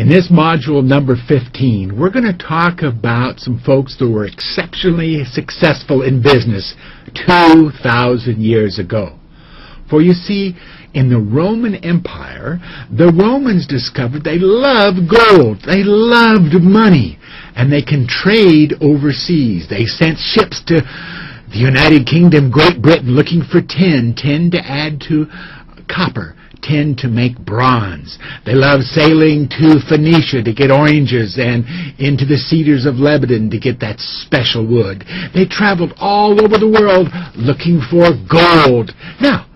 In this module number 15, we're going to talk about some folks that were exceptionally successful in business 2,000 years ago. For you see, in the Roman Empire, the Romans discovered they loved gold, they loved money, and they can trade overseas. They sent ships to the United Kingdom, Great Britain, looking for tin to add to copper, tin to make bronze. They loved sailing to Phoenicia to get oranges and into the cedars of Lebanon to get that special wood. They traveled all over the world looking for gold. Now,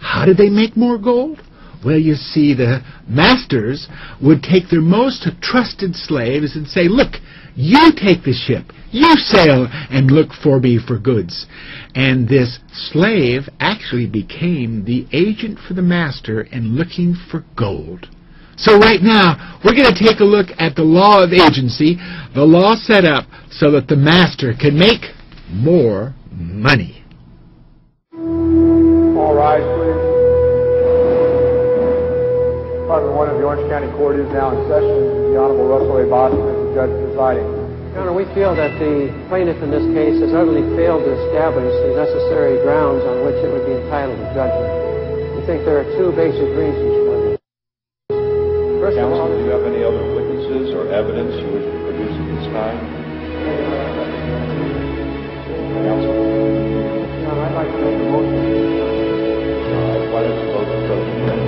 how did they make more gold? Well, you see, the masters would take their most trusted slaves and say, look, you take the ship, you sail, and look for me for goods. And this slave actually became the agent for the master in looking for gold. So right now, we're going to take a look at the law of agency, the law set up so that the master can make more money. All right, please. Department 1 of the Orange County Court is now in session. The Honorable Russell A. Boston is the judge presiding. Your Honor, we feel that the plaintiff in this case has utterly failed to establish the necessary grounds on which it would be entitled to judgment. We think there are two basic reasons for this. First of all, do you have any other witnesses or evidence you wish to produce at this time? Counsel? Your Honor, I'd like to make a motion. All right, why don't you vote for judgment?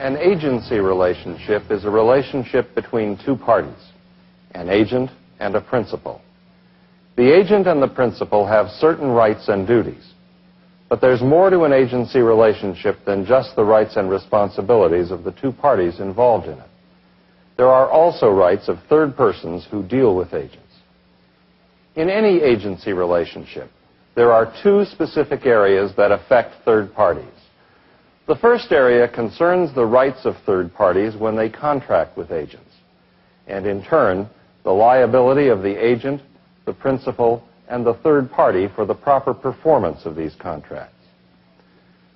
An agency relationship is a relationship between two parties, an agent and a principal. The agent and the principal have certain rights and duties, but there's more to an agency relationship than just the rights and responsibilities of the two parties involved in it. There are also rights of third persons who deal with agents. In any agency relationship, there are two specific areas that affect third parties. The first area concerns the rights of third parties when they contract with agents, and in turn, the liability of the agent, the principal, and the third party for the proper performance of these contracts.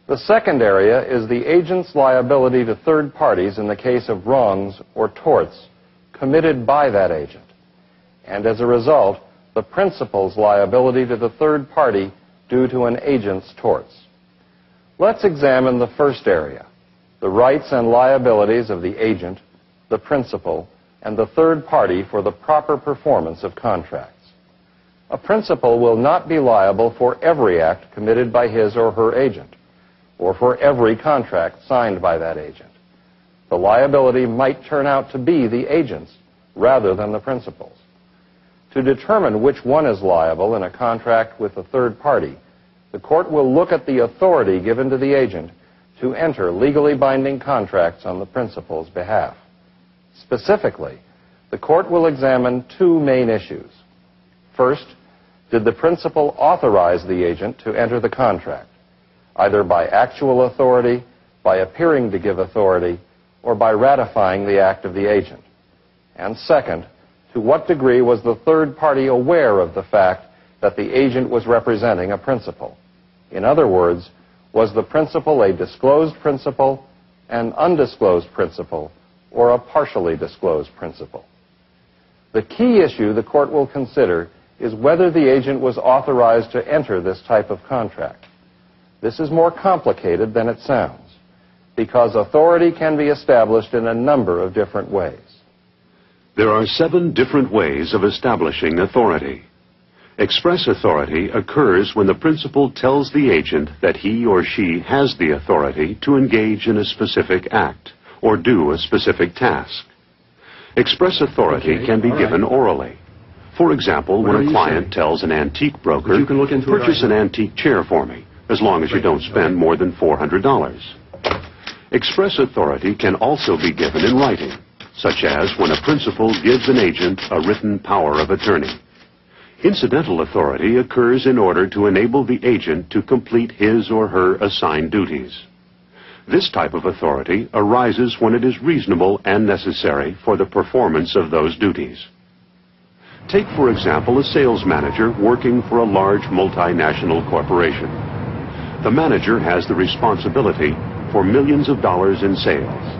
The second area is the agent's liability to third parties in the case of wrongs or torts committed by that agent, and as a result, the principal's liability to the third party due to an agent's torts. Let's examine the first area, the rights and liabilities of the agent, the principal, and the third party for the proper performance of contracts. A principal will not be liable for every act committed by his or her agent, or for every contract signed by that agent. The liability might turn out to be the agent's rather than the principal's. To determine which one is liable in a contract with a third party, the court will look at the authority given to the agent to enter legally binding contracts on the principal's behalf. Specifically, the court will examine two main issues. First, did the principal authorize the agent to enter the contract, either by actual authority, by appearing to give authority, or by ratifying the act of the agent? And second, to what degree was the third party aware of the fact that the agent was representing a principal? In other words, was the principal a disclosed principal, an undisclosed principal, or a partially disclosed principal? The key issue the court will consider is whether the agent was authorized to enter this type of contract. This is more complicated than it sounds, because authority can be established in a number of different ways. There are 7 different ways of establishing authority. Express authority occurs when the principal tells the agent that he or she has the authority to engage in a specific act or do a specific task. Express authority can be given orally. For example, when a client tells an antique broker, purchase an antique chair for me, as long as you don't spend more than $400. Express authority can also be given in writing, such as when a principal gives an agent a written power of attorney. Incidental authority occurs in order to enable the agent to complete his or her assigned duties. This type of authority arises when it is reasonable and necessary for the performance of those duties. Take, for example, a sales manager working for a large multinational corporation. The manager has the responsibility for millions of dollars in sales.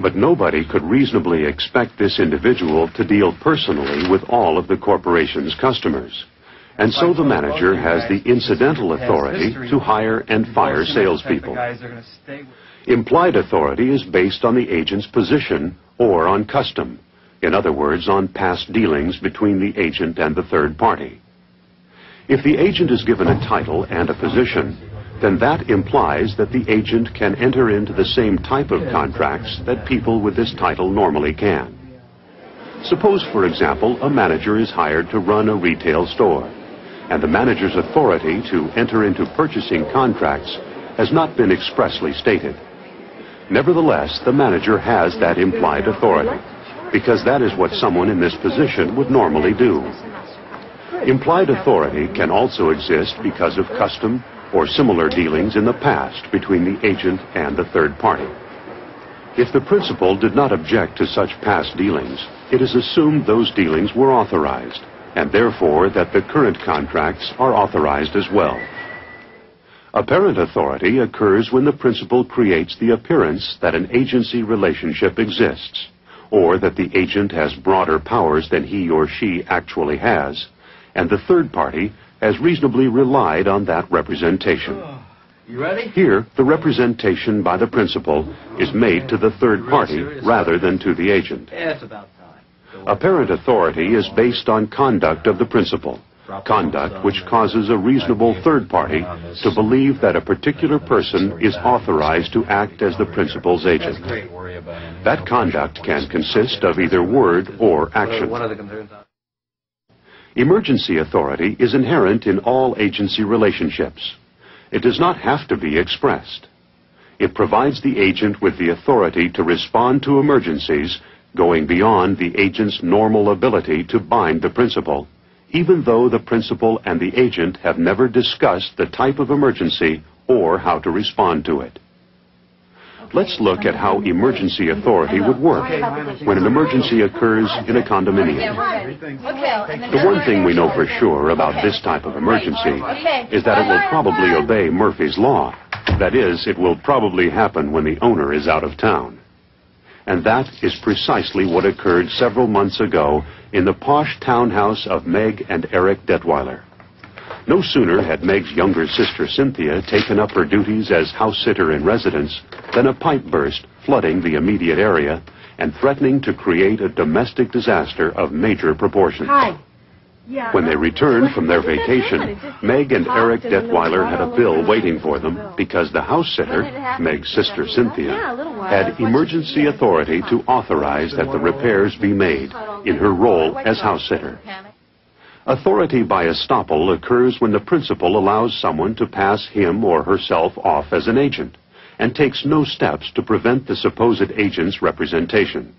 But nobody could reasonably expect this individual to deal personally with all of the corporation's customers. And so the manager has the incidental authority to hire and fire salespeople. Implied authority is based on the agent's position or on custom. In other words, on past dealings between the agent and the third party. If the agent is given a title and a position, then that implies that the agent can enter into the same type of contracts that people with this title normally can. Suppose, for example, a manager is hired to run a retail store, and the manager's authority to enter into purchasing contracts has not been expressly stated. Nevertheless, the manager has that implied authority, because that is what someone in this position would normally do. Implied authority can also exist because of custom or similar dealings in the past between the agent and the third party. If the principal did not object to such past dealings, it is assumed those dealings were authorized, and therefore that the current contracts are authorized as well. Apparent authority occurs when the principal creates the appearance that an agency relationship exists, or that the agent has broader powers than he or she actually has, and the third party has reasonably relied on that representation. You ready? Here, the representation by the principal is made to the third party rather than to the agent. Apparent authority is based on conduct of the principal, conduct which causes a reasonable third party to believe that a particular person is authorized to act as the principal's agent. That conduct can consist of either word or action. Emergency authority is inherent in all agency relationships. It does not have to be expressed. It provides the agent with the authority to respond to emergencies going beyond the agent's normal ability to bind the principal, even though the principal and the agent have never discussed the type of emergency or how to respond to it. Let's look at how emergency authority would work when an emergency occurs in a condominium. The one thing we know for sure about this type of emergency is that it will probably obey Murphy's Law. That is, it will probably happen when the owner is out of town. And that is precisely what occurred several months ago in the posh townhouse of Meg and Eric Detweiler. No sooner had Meg's younger sister, Cynthia, taken up her duties as house-sitter in residence than a pipe burst, flooding the immediate area and threatening to create a domestic disaster of major proportions. When they returned from their vacation, Meg and Eric Detweiler had a bill waiting for them because the house-sitter, Meg's sister, Cynthia, had emergency authority to authorize that the repairs be made in her role as house-sitter. Authority by estoppel occurs when the principal allows someone to pass him or herself off as an agent and takes no steps to prevent the supposed agent's representation.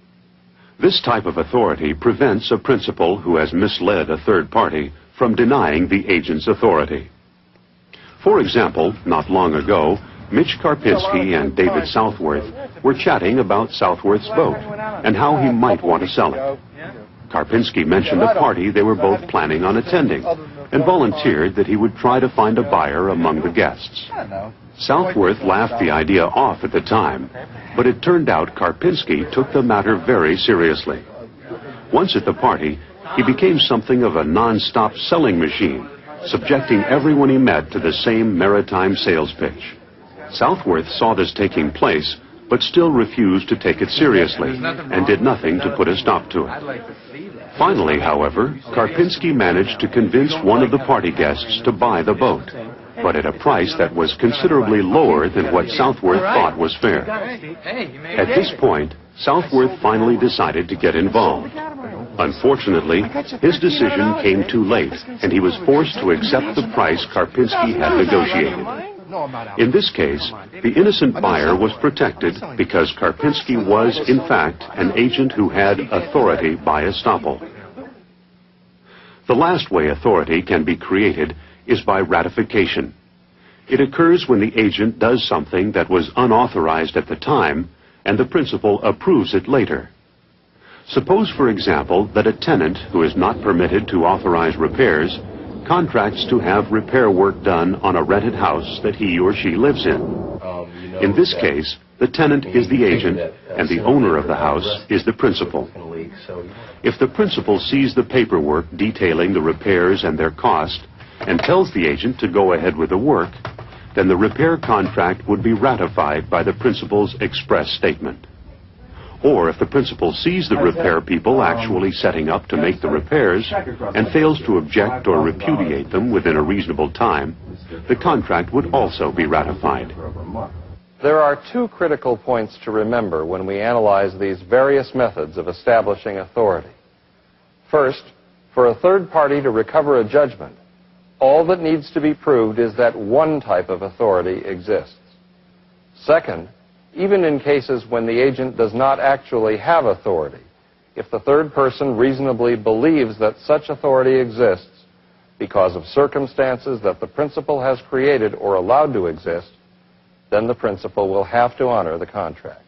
This type of authority prevents a principal who has misled a third party from denying the agent's authority. For example, not long ago, Mitch Karpinski and David Southworth were chatting about Southworth's boat and how he might want to sell it. Karpinski mentioned a party they were both planning on attending and volunteered that he would try to find a buyer among the guests. Southworth laughed the idea off at the time, but it turned out Karpinski took the matter very seriously. Once at the party, he became something of a non-stop selling machine, subjecting everyone he met to the same maritime sales pitch. Southworth saw this taking place, but still refused to take it seriously and did nothing to put a stop to it. Finally, however, Karpinski managed to convince one of the party guests to buy the boat, but at a price that was considerably lower than what Southworth thought was fair. At this point, Southworth finally decided to get involved. Unfortunately, his decision came too late, and he was forced to accept the price Karpinski had negotiated. In this case, the innocent buyer was protected because Karpinski was, in fact, an agent who had authority by estoppel. The last way authority can be created is by ratification. It occurs when the agent does something that was unauthorized at the time, and the principal approves it later. Suppose, for example, that a tenant who is not permitted to authorize repairs contracts to have repair work done on a rented house that he or she lives in. In this case, the tenant is the agent and the owner of the house is the principal. If the principal sees the paperwork detailing the repairs and their cost and tells the agent to go ahead with the work, then the repair contract would be ratified by the principal's express statement. Or if the principal sees the repair people actually setting up to make the repairs and fails to object or repudiate them within a reasonable time, the contract would also be ratified. There are two critical points to remember when we analyze these various methods of establishing authority. First, for a third party to recover a judgment, all that needs to be proved is that one type of authority exists. Second, even in cases when the agent does not actually have authority, if the third person reasonably believes that such authority exists because of circumstances that the principal has created or allowed to exist, then the principal will have to honor the contract.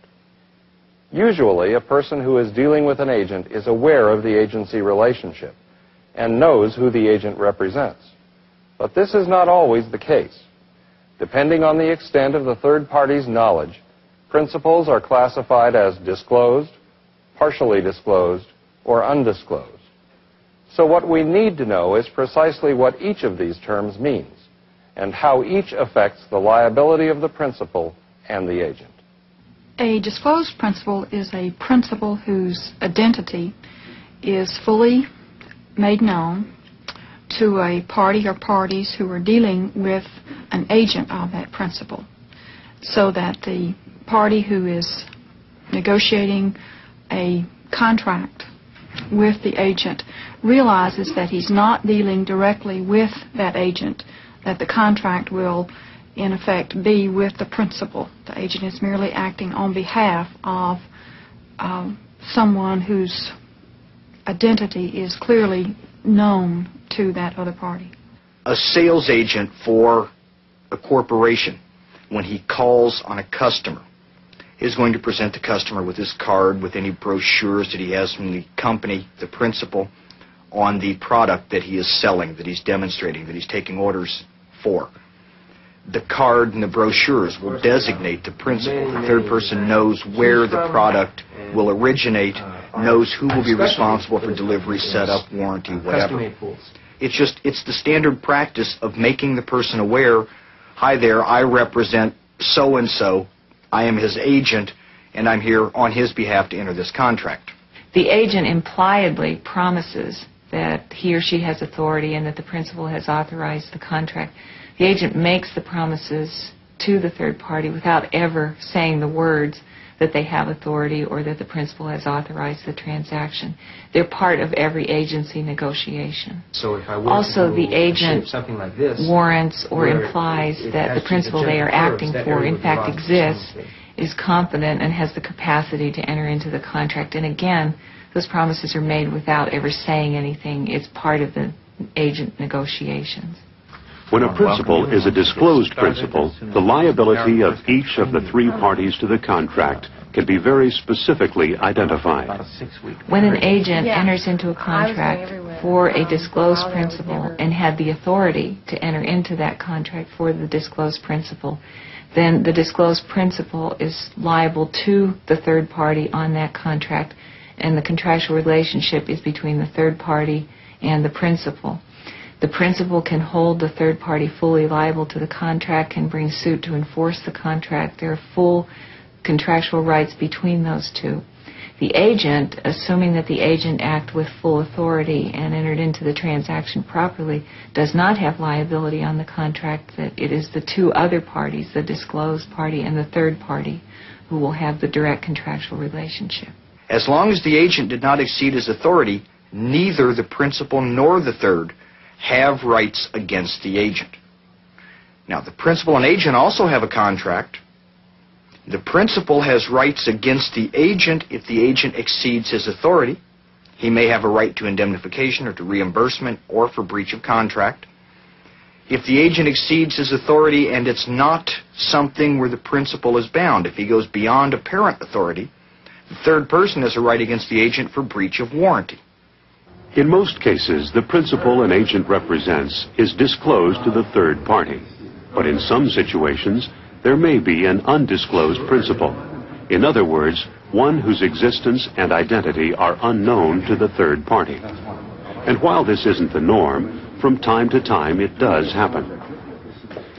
Usually, a person who is dealing with an agent is aware of the agency relationship and knows who the agent represents. But this is not always the case. Depending on the extent of the third party's knowledge, principals are classified as disclosed, partially disclosed, or undisclosed. So what we need to know is precisely what each of these terms means and how each affects the liability of the principal and the agent. A disclosed principal is a principal whose identity is fully made known to a party or parties who are dealing with an agent of that principal, so that the party who is negotiating a contract with the agent realizes that he's not dealing directly with that agent, that the contract will in effect be with the principal. The agent is merely acting on behalf of someone whose identity is clearly known to that other party. A sales agent for a corporation, when he calls on a customer, is going to present the customer with his card, with any brochures that he has from the company, the principal, on the product that he is selling, that he's demonstrating, that he's taking orders for. The card and the brochures will designate the principal. The third person knows where the product will originate, knows who will be responsible for delivery, setup, warranty, whatever. It's just, it's the standard practice of making the person aware, hi there, I represent so-and-so, I am his agent, and I'm here on his behalf to enter this contract. The agent impliedly promises that he or she has authority and that the principal has authorized the contract. The agent makes the promises to the third party without ever saying the words that they have authority or that the principal has authorized the transaction. They're part of every agency negotiation. So if I were also, the agent something like this, warrants or implies that the principal they are acting for in fact exists, is competent, and has the capacity to enter into the contract. And again, those promises are made without ever saying anything. It's part of the agent negotiations. When a principal is a disclosed principal, the liability of each of the three parties to the contract can be very specifically identified. When an agent enters into a contract for a disclosed principal and had the authority to enter into that contract for the disclosed principal, then the disclosed principal is liable to the third party on that contract, and the contractual relationship is between the third party and the principal. The principal can hold the third party fully liable to the contract, can bring suit to enforce the contract. There are full contractual rights between those two. The agent, assuming that the agent acted with full authority and entered into the transaction properly, does not have liability on the contract. That it is the two other parties, the disclosed party and the third party, who will have the direct contractual relationship. As long as the agent did not exceed his authority, neither the principal nor the third have rights against the agent. Now, the principal and agent also have a contract. The principal has rights against the agent if the agent exceeds his authority. He may have a right to indemnification or to reimbursement or for breach of contract. If the agent exceeds his authority and it's not something where the principal is bound, if he goes beyond apparent authority, the third person has a right against the agent for breach of warranty. In most cases, the principal an agent represents is disclosed to the third party. But in some situations, there may be an undisclosed principal. In other words, one whose existence and identity are unknown to the third party. And while this isn't the norm, from time to time it does happen.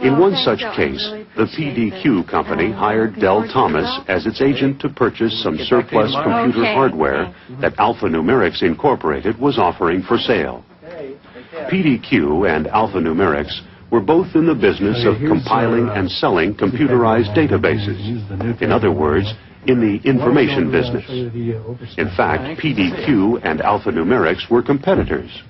In one such case, the PDQ company hired Dell Thomas as its agent to purchase some surplus computer hardware that Alphanumerics Incorporated was offering for sale. PDQ and Alphanumerics were both in the business of compiling and selling computerized databases. In other words, in the information business. In fact, PDQ and Alphanumerics were competitors.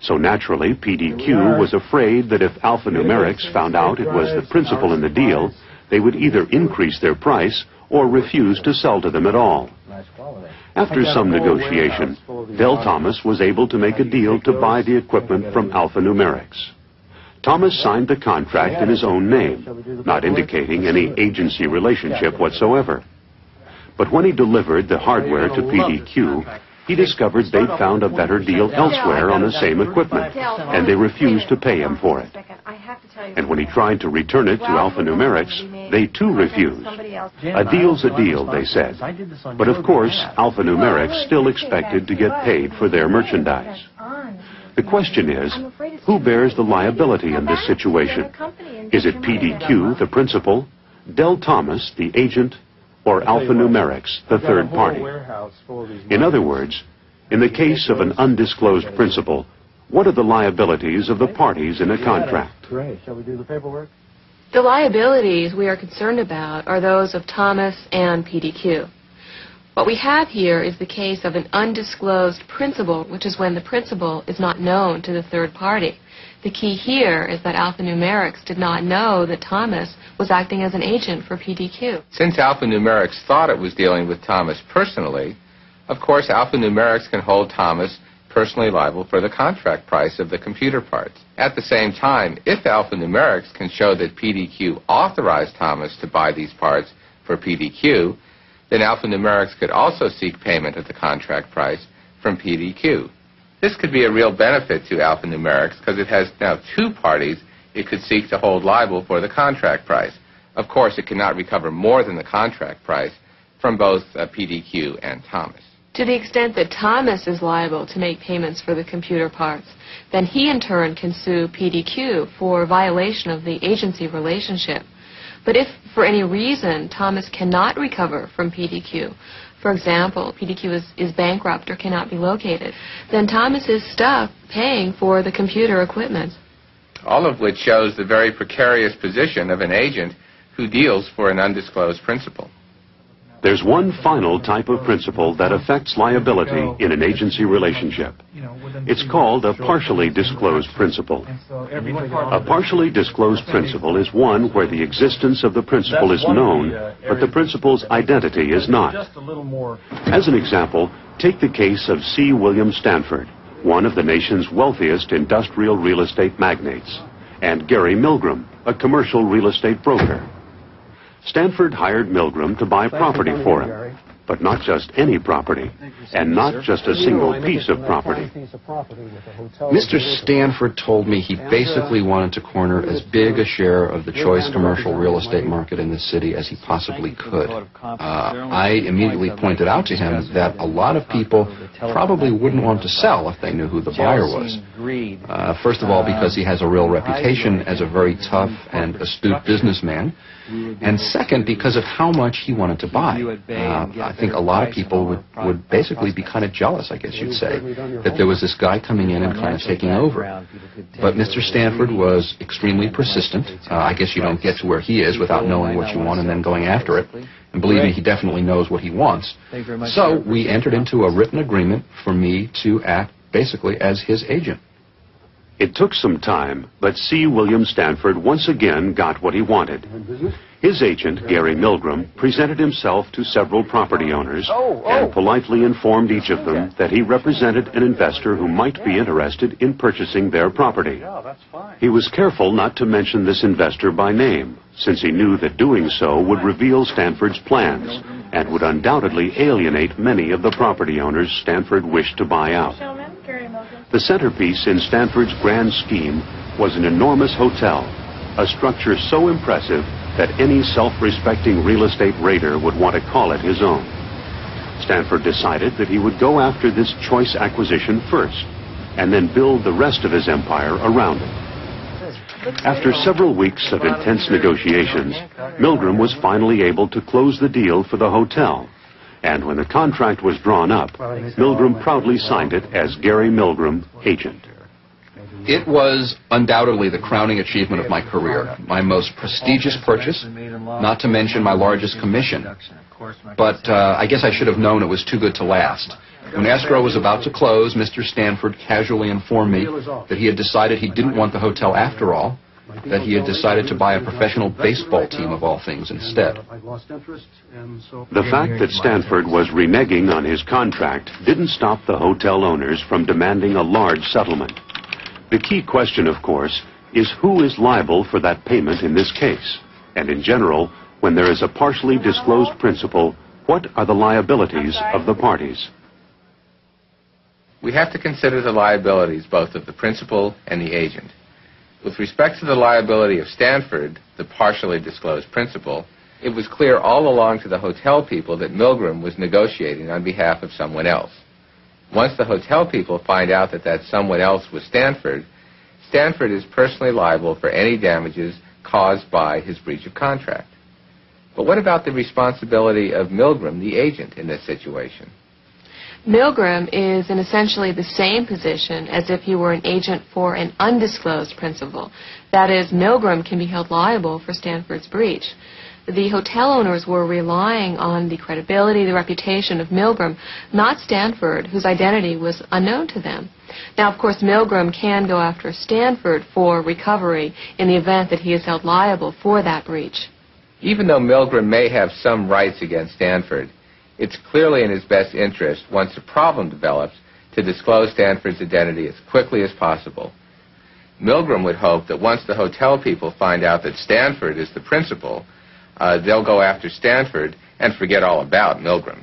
So naturally, PDQ was afraid that if Alphanumerics found out it was the principal in the deal, they would either increase their price or refuse to sell to them at all. After some negotiation, Dell Thomas was able to make a deal to buy the equipment from Alphanumerics. Thomas signed the contract in his own name, not indicating any agency relationship whatsoever. But when he delivered the hardware to PDQ, he discovered they'd found a better deal elsewhere on the same equipment, and they refused to pay him for it. And when he tried to return it to Alphanumerics, they too refused. A deal's a deal, they said. But of course, Alphanumerics still expected to get paid for their merchandise. The question is, who bears the liability in this situation? Is it PDQ, the principal, Dell Thomas, the agent, or Alphanumerics, the third party? In other words, in the case of an undisclosed principal, what are the liabilities of the parties in a contract? Shall we do the paperwork? The liabilities we are concerned about are those of Thomas and PDQ. What we have here is the case of an undisclosed principal, which is when the principal is not known to the third party. The key here is that Alphanumerics did not know that Thomas was acting as an agent for PDQ. Since Alphanumerics thought it was dealing with Thomas personally, of course Alphanumerics can hold Thomas personally liable for the contract price of the computer parts. At the same time, if Alphanumerics can show that PDQ authorized Thomas to buy these parts for PDQ, then Alphanumerics could also seek payment at the contract price from PDQ. This could be a real benefit to Alphanumerics because it has now two parties it could seek to hold liable for the contract price. Of course, it cannot recover more than the contract price from both PDQ and Thomas. To the extent that Thomas is liable to make payments for the computer parts, then he in turn can sue PDQ for violation of the agency relationship. But if, for any reason, Thomas cannot recover from PDQ, for example, PDQ is bankrupt or cannot be located, then Thomas is stuck paying for the computer equipment. All of which shows the very precarious position of an agent who deals for an undisclosed principal. There's one final type of principal that affects liability in an agency relationship. It's called a partially disclosed principal. A partially disclosed principal is one where the existence of the principal is known, but the principal's identity is not. As an example, take the case of C. William Stanford, one of the nation's wealthiest industrial real estate magnates, and Gary Milgram, a commercial real estate broker. Stanford hired Milgram to buy property for him, but not just any property, and not just a single piece of property. Mr. Stanford told me he basically wanted to corner as big a share of the choice commercial real estate market in this city as he possibly could. I immediately pointed out to him that a lot of people probably wouldn't want to sell if they knew who the buyer was. First of all, because he has a real reputation as a very tough and astute businessman, and second, because of how much he wanted to buy. I think a lot of people would basically be kind of jealous, I guess you'd say, that there was this guy coming in and kind of taking over. But Mr. Stanford was extremely persistent. I guess you don't get to where he is without knowing what you want and then going after it. And believe me, he definitely knows what he wants. Thank you very much. So we entered into a written agreement for me to act basically as his agent. It took some time, but C. William Stanford once again got what he wanted. His agent, Gary Milgram, presented himself to several property owners and politely informed each of them that he represented an investor who might be interested in purchasing their property. He was careful not to mention this investor by name, since he knew that doing so would reveal Stanford's plans and would undoubtedly alienate many of the property owners Stanford wished to buy out. The centerpiece in Stanford's grand scheme was an enormous hotel, a structure so impressive that any self-respecting real estate raider would want to call it his own. Stanford decided that he would go after this choice acquisition first, and then build the rest of his empire around it. After several weeks of intense negotiations, Milgram was finally able to close the deal for the hotel. And when the contract was drawn up, Milgram proudly signed it as Gary Milgram, agent. It was undoubtedly the crowning achievement of my career, my most prestigious purchase, not to mention my largest commission. But I guess I should have known it was too good to last. When escrow was about to close, Mr. Stanford casually informed me that he had decided he didn't want the hotel after all, that he had decided to buy a professional baseball team of all things instead. The fact that Stanford was reneging on his contract didn't stop the hotel owners from demanding a large settlement. The key question, of course, is who is liable for that payment in this case? And in general, when there is a partially disclosed principal, what are the liabilities of the parties? We have to consider the liabilities both of the principal and the agent. With respect to the liability of Stanford, the partially disclosed principal, it was clear all along to the hotel people that Milgram was negotiating on behalf of someone else. Once the hotel people find out that that someone else was Stanford, Stanford is personally liable for any damages caused by his breach of contract. But what about the responsibility of Milgram, the agent, in this situation? Milgram is in essentially the same position as if he were an agent for an undisclosed principal. That is, Milgram can be held liable for Stanford's breach. The hotel owners were relying on the credibility, the reputation of Milgram, not Stanford, whose identity was unknown to them. Now, of course, Milgram can go after Stanford for recovery in the event that he is held liable for that breach. Even though Milgram may have some rights against Stanford, it's clearly in his best interest, once the problem develops, to disclose Stanford's identity as quickly as possible. Milgram would hope that once the hotel people find out that Stanford is the principal, they'll go after Stanford and forget all about Milgram.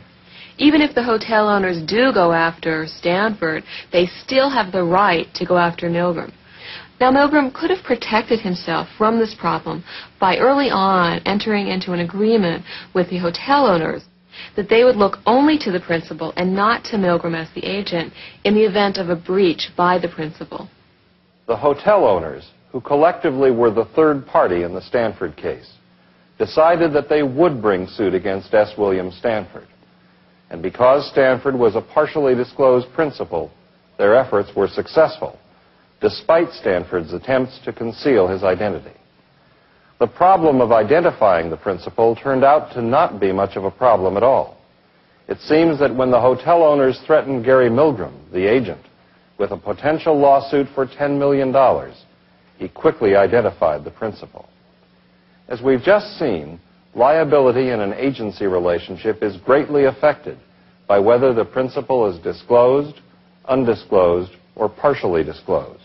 Even if the hotel owners do go after Stanford, they still have the right to go after Milgram. Now, Milgram could have protected himself from this problem by early on entering into an agreement with the hotel owners that they would look only to the principal and not to Milgram as the agent in the event of a breach by the principal. The hotel owners, who collectively were the third party in the Stanford case, decided that they would bring suit against S. William Stanford. And because Stanford was a partially disclosed principal, their efforts were successful, despite Stanford's attempts to conceal his identity. The problem of identifying the principal turned out to not be much of a problem at all. It seems that when the hotel owners threatened Gary Milgram, the agent, with a potential lawsuit for $10 million, he quickly identified the principal. As we've just seen, liability in an agency relationship is greatly affected by whether the principal is disclosed, undisclosed, or partially disclosed.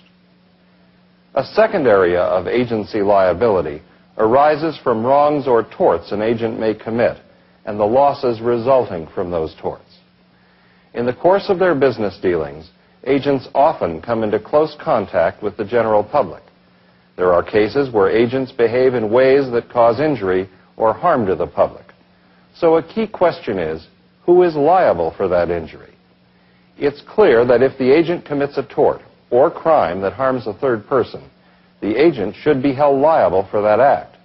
A second area of agency liability arises from wrongs or torts an agent may commit and the losses resulting from those torts. In the course of their business dealings, agents often come into close contact with the general public. There are cases where agents behave in ways that cause injury or harm to the public. So a key question is, who is liable for that injury? It's clear that if the agent commits a tort or crime that harms a third person, the agent should be held liable for that act.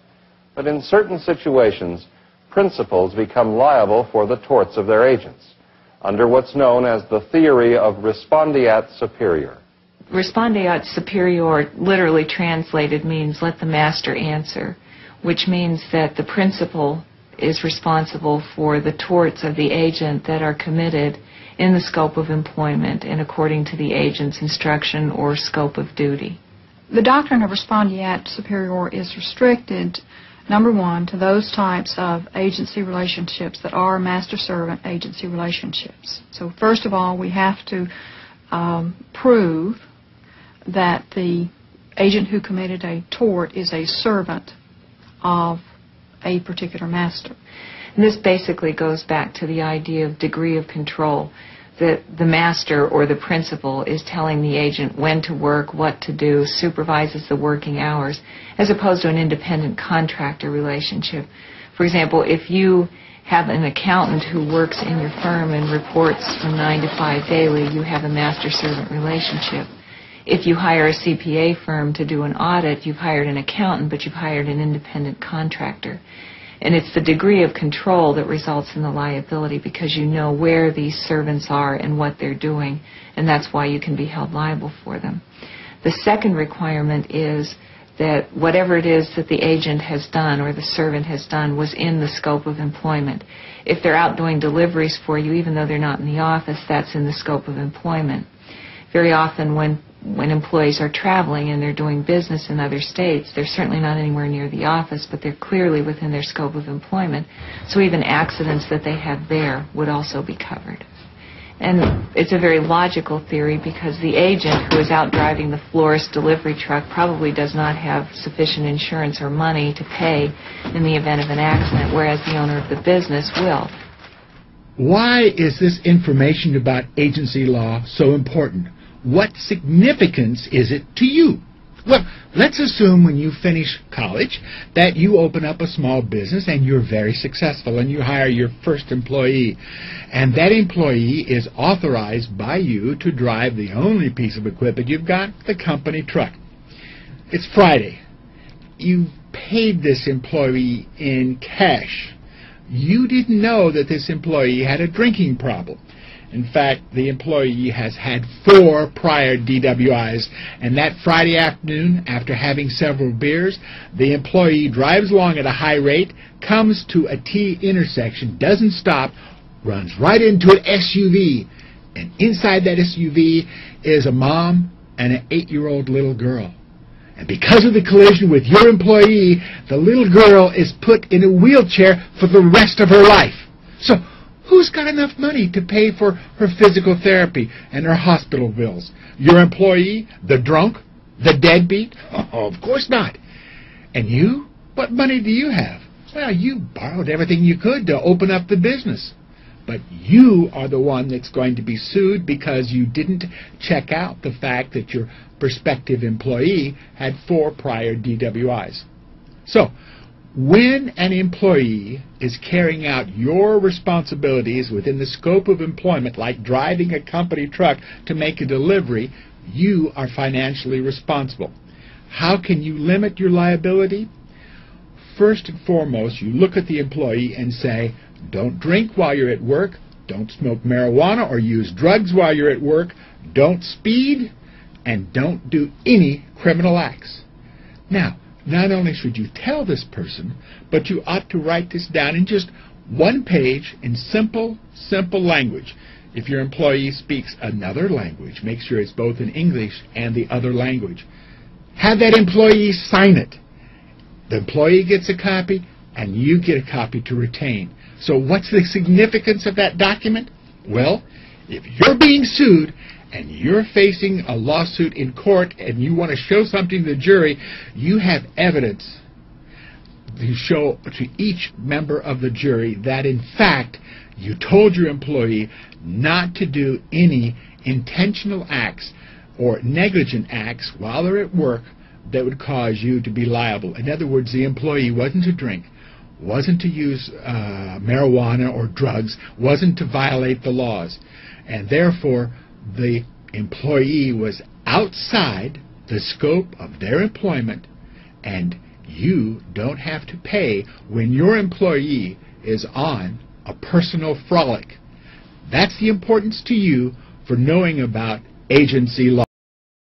But in certain situations, principals become liable for the torts of their agents, under what's known as the theory of respondeat superior. Respondeat superior, literally translated, means let the master answer, which means that the principal is responsible for the torts of the agent that are committed in the scope of employment and according to the agent's instruction or scope of duty. The doctrine of respondeat superior is restricted, number one, to those types of agency relationships that are master-servant agency relationships. So first of all, we have to prove that the agent who committed a tort is a servant of a particular master. And this basically goes back to the idea of degree of control, that the master or the principal is telling the agent when to work, what to do, supervises the working hours, as opposed to an independent contractor relationship. For example, if you have an accountant who works in your firm and reports from 9 to 5 daily, you have a master-servant relationship. If you hire a CPA firm to do an audit, you've hired an accountant, but you've hired an independent contractor. And it's the degree of control that results in the liability, because you know where these servants are and what they're doing, and that's why you can be held liable for them. The second requirement is that whatever it is that the agent has done or the servant has done was in the scope of employment. If they're out doing deliveries for you, even though they're not in the office, that's in the scope of employment. Very often when employees are traveling and they're doing business in other states, they're certainly not anywhere near the office, but they're clearly within their scope of employment. So even accidents that they have there would also be covered. And it's a very logical theory, because the agent who is out driving the florist delivery truck probably does not have sufficient insurance or money to pay in the event of an accident, whereas the owner of the business will. Why is this information about agency law so important? What significance is it to you? Well, let's assume when you finish college that you open up a small business and you're very successful and you hire your first employee, and that employee is authorized by you to drive the only piece of equipment you've got, the company truck. It's Friday. You've paid this employee in cash. You didn't know that this employee had a drinking problem. In fact, the employee has had 4 prior DWIs, and that Friday afternoon, after having several beers, the employee drives along at a high rate, comes to a T intersection, doesn't stop, runs right into an SUV, and inside that SUV is a mom and an 8-year-old little girl. And because of the collision with your employee, the little girl is put in a wheelchair for the rest of her life. So, who's got enough money to pay for her physical therapy and her hospital bills? Your employee? The drunk? The deadbeat? Oh, of course not. And you? What money do you have? Well, you borrowed everything you could to open up the business. But you are the one that's going to be sued because you didn't check out the fact that your prospective employee had 4 prior DWIs. So, when an employee is carrying out your responsibilities within the scope of employment, like driving a company truck to make a delivery, you are financially responsible. How can you limit your liability? First and foremost, you look at the employee and say, don't drink while you're at work, don't smoke marijuana or use drugs while you're at work, don't speed, and don't do any criminal acts. Now, not only should you tell this person, but you ought to write this down in just one page in simple language. If your employee speaks another language, make sure it's both in English and the other language. Have that employee sign it. The employee gets a copy, and you get a copy to retain. So what's the significance of that document? Well, if you're being sued, and you're facing a lawsuit in court and you want to show something to the jury, you have evidence to show to each member of the jury that in fact you told your employee not to do any intentional acts or negligent acts while they're at work that would cause you to be liable. In other words, the employee wasn't to drink, wasn't to use marijuana or drugs, wasn't to violate the laws, and therefore the employee was outside the scope of their employment, and you don't have to pay when your employee is on a personal frolic. That's the importance to you for knowing about agency law.